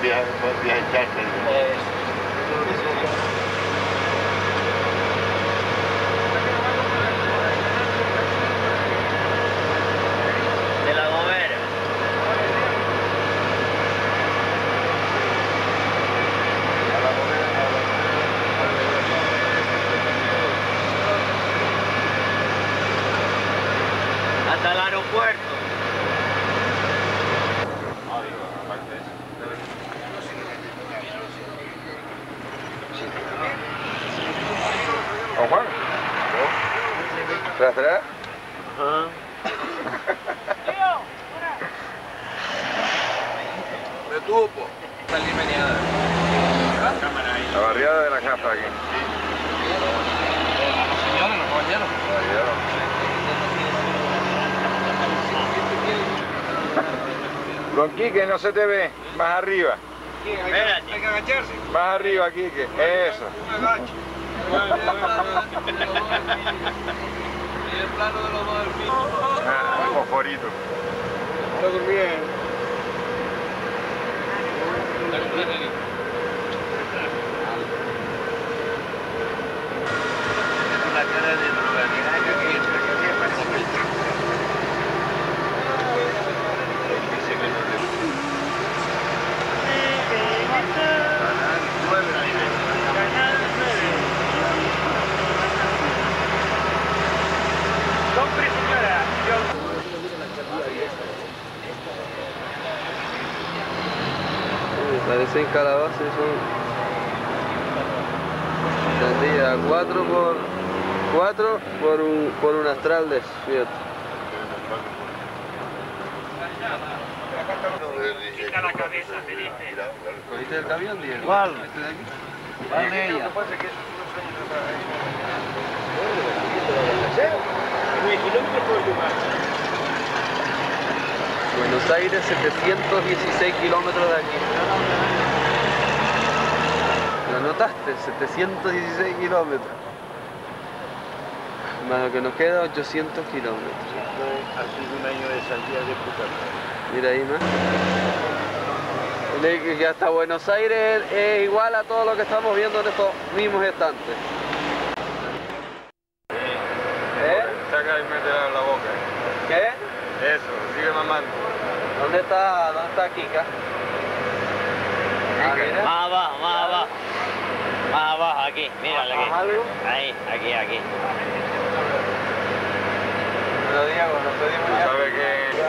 viajar de la gobera. Hasta el aeropuerto. ¿Para atrás? Ajá. Me tupo. Salí meneada. La barriada de la casa aquí. Señores, los caballeros. Don Quique, no se te ve. Más arriba. Hay que agacharse. Más arriba, Quique. Eso. El plano de los dos del piso. Ah, el fosforito. Está durmiendo. La cara de drogadicto que es parecen calabazas, son tendida 4 por un astral de fíjate. Quita la cabeza, Felipe. ¿Cogiste el camión, Diego? ¿Cuál? ¿Este de aquí? ¿Cuál de ella? Buenos Aires, 716 kilómetros de aquí. ¿Lo anotaste? 716 kilómetros. Más lo que nos queda, 800 kilómetros. Ha sido un año de salida de puta. Mira ahí más. Y hasta Buenos Aires es igual a todo lo que estamos viendo en estos mismos instantes. Saca y métela en la boca. ¿Qué? Eso, sigue mamando. ¿Dónde está Kika? Ah, mira. Más abajo, más abajo. Más abajo, aquí, mírala aquí. ¿Algo? Ahí, aquí. Pero Diego, no te digo ya. ¿Sabe qué?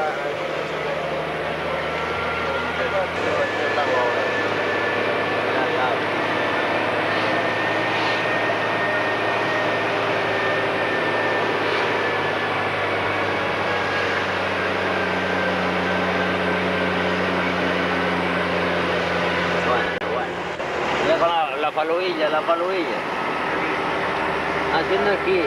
La paluilla. Haciendo aquí.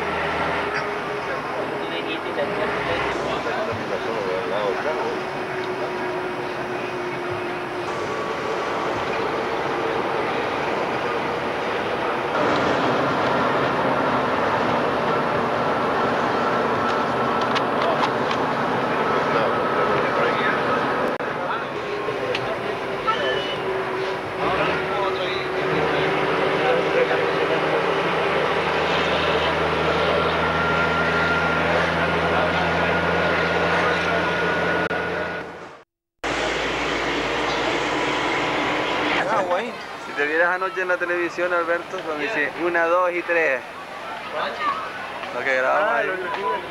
Si te vieras anoche en la televisión, Alberto, cuando dice 1, 2 y 3. Lo que grabamos ahí.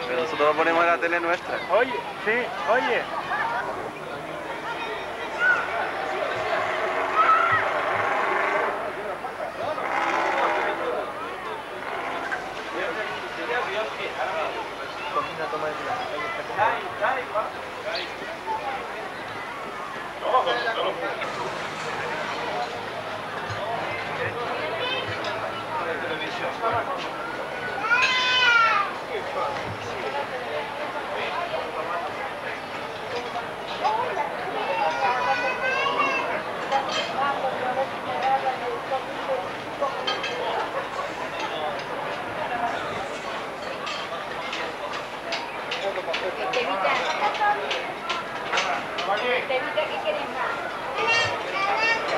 Pero nosotros lo ponemos en la tele nuestra. Oye, sí, oye. Te evita que quieres más.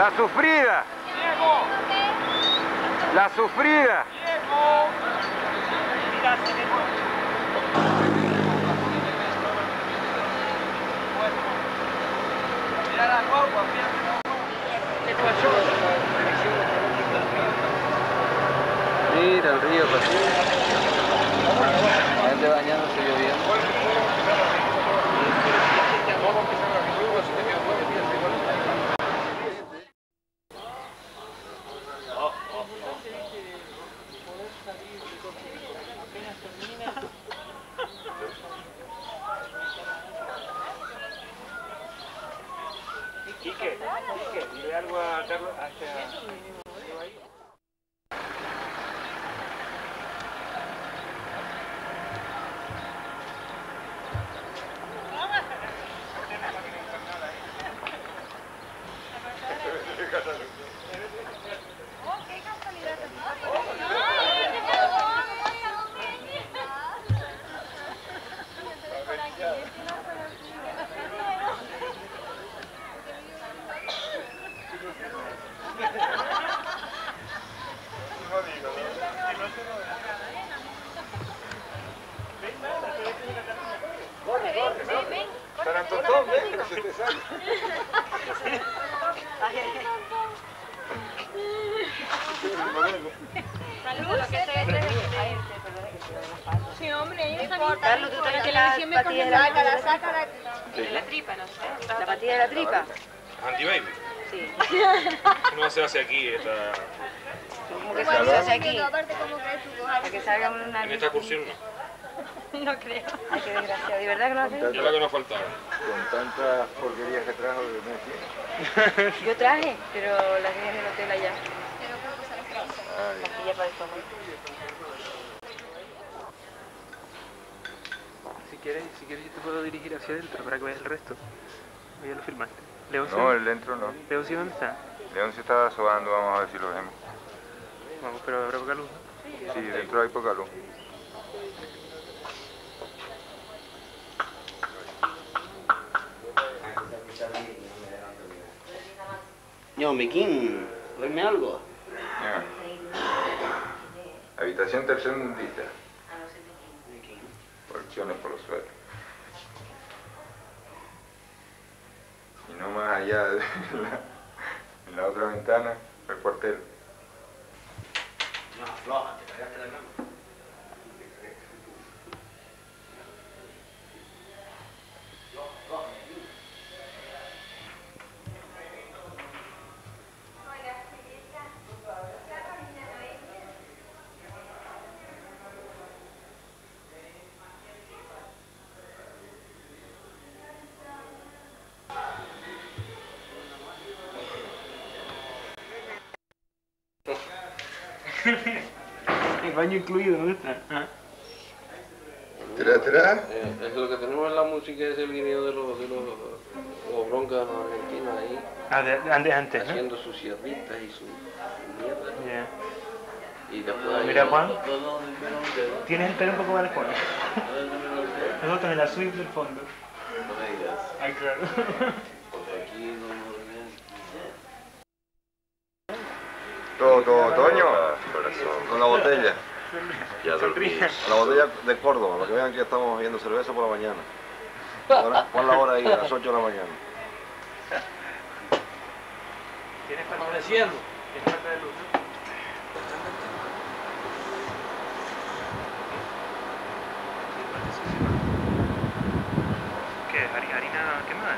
La sufrida. Diego. La sufrida. Diego. Mira el río pasó. La gente bañándose lloviendo. Quique, Quique, dile algo a Carlos hacia... Sí, hombre, ahí está. Carlos, tú traes la patilla de la tripa. Sácala, de la tripa, no sé. La patilla de la tripa. Anti-baby. Sí. No se hace aquí esta... ¿Cómo que se hace aquí? Para que salga una... En esta excursión no. No creo. Ay, qué desgracia. ¿De verdad que no hace? Yo la que no faltaba. Con tantas porquerías que trajo de Messi. Yo traje, pero las dejé en el hotel allá. Pero creo que sale fresca. Pastilla para el estómago. Si quieres yo te puedo dirigir hacia adentro para que veas el resto. Ya lo filmaste. ¿Leoncio? No, el dentro no. ¿Leoncio dónde está? Leoncio está sobando, vamos a ver si lo vemos. Vamos, pero habrá poca luz. Sí, dentro hay poca luz. Yo, Miquín, duerme algo. Yeah. Habitación tercer mundista. Por los suelos. Y no más allá de la otra ventana, el cuartel. No, afloja, te cagaste la cama. El baño incluido, ¿no está? ¿Ah? ¿Tra? Es lo que tenemos en la música, es el guineo de los broncas argentinos ahí. Ah, de antes, haciendo sus sierritas y su mierda. Yeah. Y después... Mira, Juan, tienes el pelo un poco más al fondo. Nosotros en la Swift del fondo. Ay, claro. Aquí no... Todo, Toño. Con la botella. Ya dormí. La botella de Córdoba, lo que vean que estamos bebiendo cerveza por la mañana. Ahora, pon la hora ahí, a las 8 de la mañana. ¿Tienes falta de cielo? ¿Tienes falta de luz? ¿Qué? ¿Harina quemada?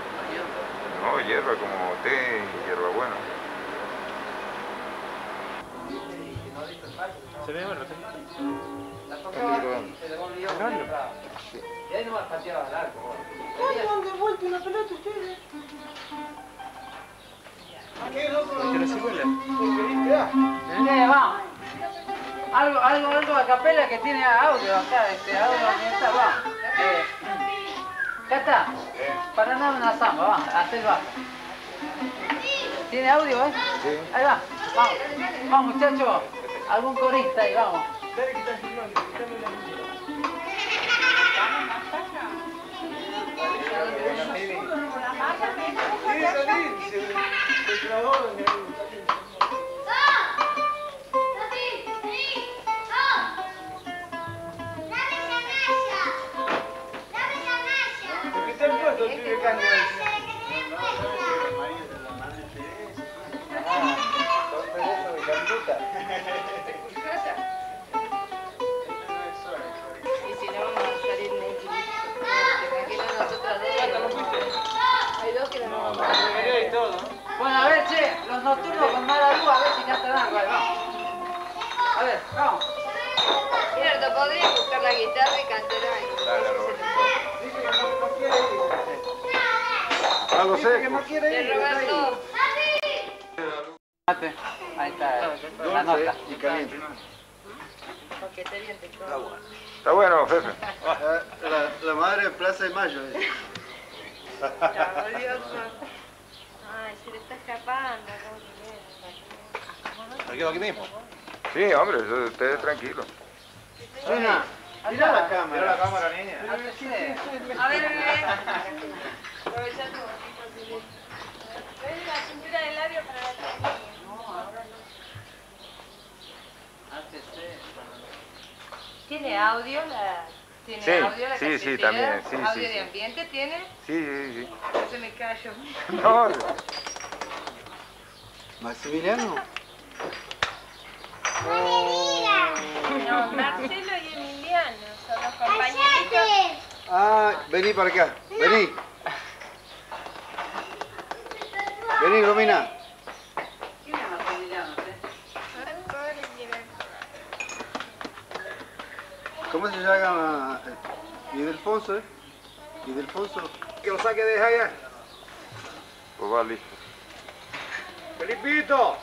No, hierba como té, hierba buena. ¿Se ve bueno? Y ahí nomás pateaba largo. ¿Dónde han devuelto la pelota ustedes? ¿Qué loco? ¿Te la secuela? ¿Qué va? Algo a capela que tiene audio acá, audio ambiental, va. Cata, para nada una samba, va, hacer va. ¿Tiene audio, eh? Sí. Ahí va, vamos, vamos muchachos. Algún corista ahí, vamos. Dale, quita el filón, quítame la música. ¿Vamos más allá? Sí, salir, se grabó. Bueno, a ver, che, los nocturnos con mala luz, a ver si no te dan, vale, vamos. A ver, vamos. Cierto, podrías buscar la guitarra y cantar ahí. Dale, Roberto. Dice que no quiere ir. Algo sé. Dice que no quiere ir. Te roban todo. ¡Mami! Ahí está, la nota. Y caliente. Porque está bien, te cojo. Está bueno, jefe. La madre en Plaza de Mayo. Está orgulloso. Ay, se le está escapando. ¿Me quedo aquí mismo? Sí, hombre, ustedes tranquilos. Nena, mirá la cámara. Mirá la cámara, niña. A ver, bebé. Aprovechá tu bolsito, Silvia. ¿Ves la cintura del labio para la cámara? No, ahora no. Antes de... ¿Tiene audio la...? ¿Tiene audio la casetera? Sí, también. Sí, ¿audio de ambiente tiene? Sí. No se me callo. No. ¿Maximiliano? No, Marcelo y Emiliano son los compañeros. Ah, vení para acá. No. Vení, Romina. ¿Quién es Maximiliano? ¿Cómo se llama? Ildefonso, ¿eh? Ildefonso. Que lo saque de allá. Pues va, listo. ¡Felipito!